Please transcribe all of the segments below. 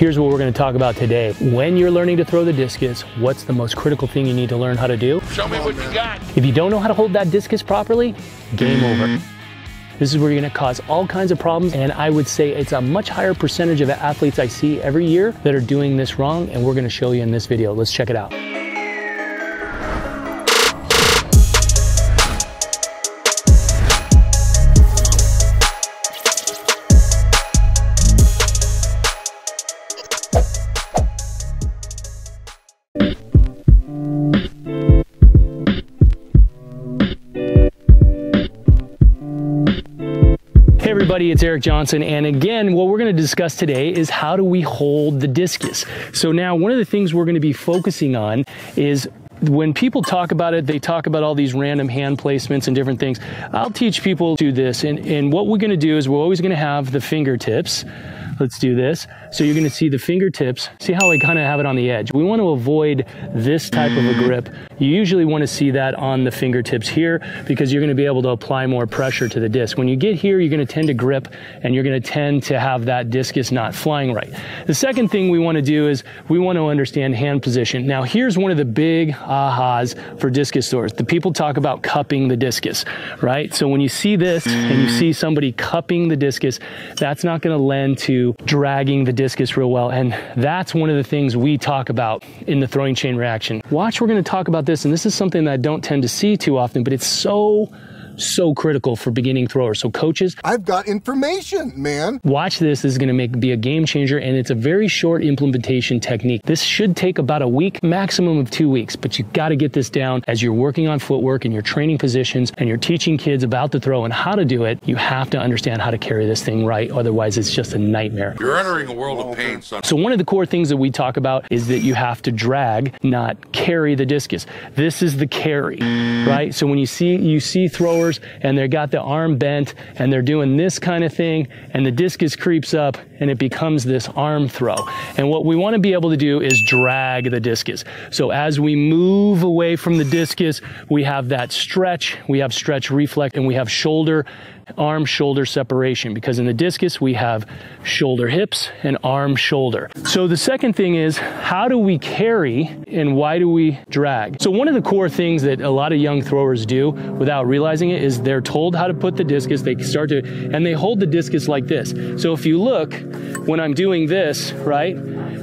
Here's what we're going to talk about today. When you're learning to throw the discus, what's the most critical thing you need to learn how to do? Show me what you got. If you don't know how to hold that discus properly, game over. This is where you're going to cause all kinds of problems, and I would say it's a much higher percentage of athletes I see every year that are doing this wrong, and we're going to show you in this video. Let's check it out. It's Eric Johnson, and again, what we're going to discuss today is how do we hold the discus. So now, one of the things we're going to be focusing on is when people talk about it, they talk about all these random hand placements and different things. I'll teach people to do this, and what we're going to do is we're always going to have the fingertips. Let's do this. So you're going to see the fingertips. See how I kind of have it on the edge. We want to avoid this type of a grip. You usually want to see that on the fingertips here because you're going to be able to apply more pressure to the disc. When you get here, you're going to tend to grip and you're going to tend to have that discus not flying right. The second thing we want to do is we want to understand hand position. Now, here's one of the big ahas for discus throwers. The people talk about cupping the discus, right? So when you see this and you see somebody cupping the discus, that's not going to lend to dragging the discus real well, and that's one of the things we talk about in the throwing chain reaction. Watch, we're going to talk about this, and this is something that I don't tend to see too often, but it's so critical for beginning throwers. So coaches, I've got information, man. Watch this. This is going to be a game changer, and it's a very short implementation technique. This should take about a week, maximum of 2 weeks, but you got to get this down as you're working on footwork and you're training positions and you're teaching kids about the throw and how to do it. You have to understand how to carry this thing right. Otherwise, it's just a nightmare. You're entering a world of pain, son. So one of the core things that we talk about is that you have to drag, not carry the discus. This is the carry, right? So when you see throwers and they got the arm bent and they're doing this kind of thing and the discus creeps up and it becomes this arm throw. And what we want to be able to do is drag the discus. So as we move away from the discus, we have that stretch, we have stretch reflex, and we have shoulder, arm shoulder separation, because in the discus we have shoulder hips and arm shoulder. So the second thing is, how do we carry and why do we drag? So one of the core things that a lot of young throwers do without realizing it is they're told how to put the discus, they start to, and they hold the discus like this. So if you look, when I'm doing this, right,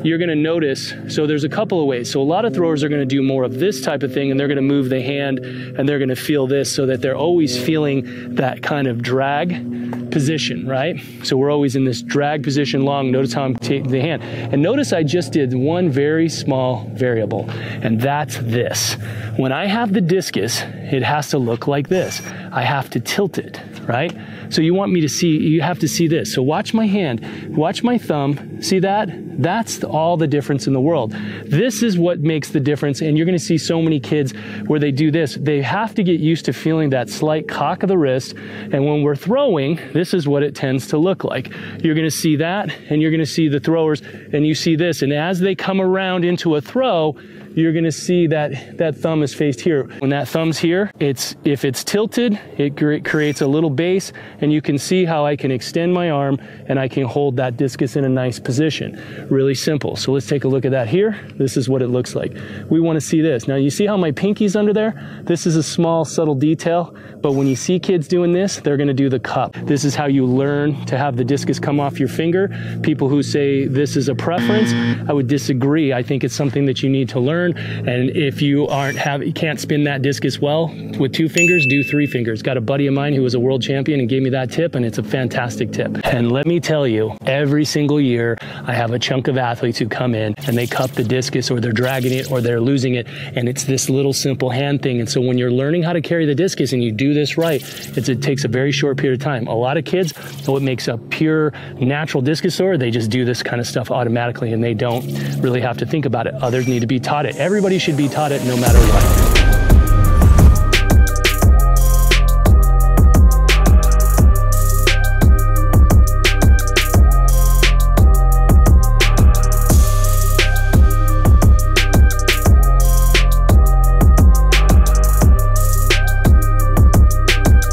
you're going to notice, so there's a couple of ways. So a lot of throwers are going to do more of this type of thing, and they're going to move the hand and they're going to feel this, so that they're always feeling that kind of drag position, right? So we're always in this drag position long. Notice how I'm taking the hand, and notice I just did one very small variable, and that's this. When I have the discus, it has to look like this. I have to tilt it, right? So you want me to see, you have to see this. So watch my hand, watch my thumb, see that? That's all the difference in the world. This is what makes the difference, and you're gonna see so many kids where they do this. They have to get used to feeling that slight cock of the wrist, and when we're throwing, this is what it tends to look like. You're gonna see that, and you're gonna see the throwers, and you see this, and as they come around into a throw, you're gonna see that that thumb is faced here. When that thumb's here, it's, if it's tilted, it creates a little base, and you can see how I can extend my arm and I can hold that discus in a nice position. Really simple. So let's take a look at that here. This is what it looks like. We wanna see this. Now you see how my pinky's under there? This is a small, subtle detail, but when you see kids doing this, they're gonna do the cup. This is how you learn to have the discus come off your finger. People who say this is a preference, I would disagree. I think it's something that you need to learn. And if you can't spin that discus well with two fingers, do three fingers. Got a buddy of mine who was a world champion and gave me that tip, and it's a fantastic tip. And let me tell you, every single year I have a chunk of athletes who come in and they cup the discus, or they're dragging it, or they're losing it, and it's this little simple hand thing. And so when you're learning how to carry the discus and you do this right, it takes a very short period of time. A lot of kids, what makes a pure natural discus thrower, they just do this kind of stuff automatically and they don't really have to think about it. Others need to be taught it. Everybody should be taught it no matter what.